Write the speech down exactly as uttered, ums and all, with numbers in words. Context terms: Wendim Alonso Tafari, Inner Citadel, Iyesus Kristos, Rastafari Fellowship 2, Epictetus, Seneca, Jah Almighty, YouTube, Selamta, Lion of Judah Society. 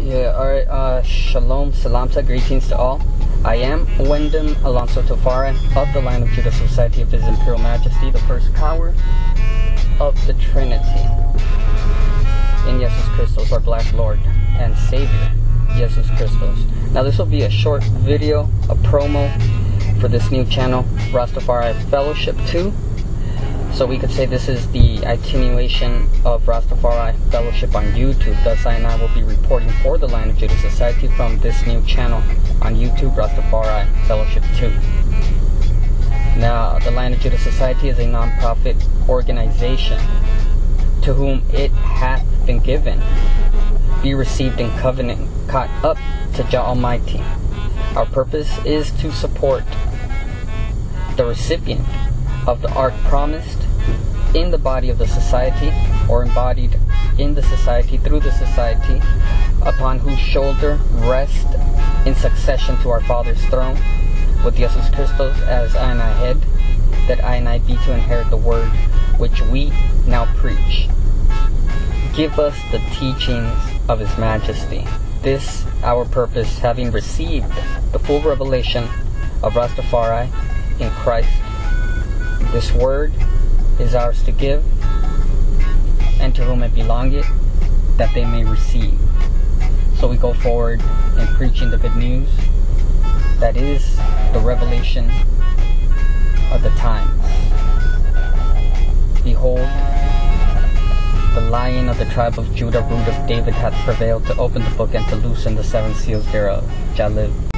Yeah, alright, uh, shalom, salamta, greetings to all. I am Wendim Alonso Tafari of the Lion of Judah Society of His Imperial Majesty, the first power of the Trinity. In Iyesus Kristos, our Black Lord and Savior, Iyesus Kristos. Now this will be a short video, a promo for this new channel, Rastafari Fellowship two. So we could say this is the attenuation of Rastafari Fellowship on YouTube. Thus I and I will be reporting for the Lion of Judah Society from this new channel on YouTube, Rastafari Fellowship two. Now, the Lion of Judah Society is a non-profit organization to whom it hath been given, be received in covenant, caught up to Jah Almighty. Our purpose is to support the recipient of the Ark promised in the body of the society, or embodied in the society, through the society, upon whose shoulder rest in succession to our Father's throne, with Iyesus Kristos as I and I head, that I and I be to inherit the word which we now preach. Give us the teachings of His Majesty. This our purpose, having received the full revelation of Rastafari in Christ. This word is ours to give, and to whom it belongeth, that they may receive. So we go forward in preaching the good news, that is the revelation of the times. Behold, the Lion of the tribe of Judah, root of David, hath prevailed to open the book and to loosen the seven seals thereof. Jah live.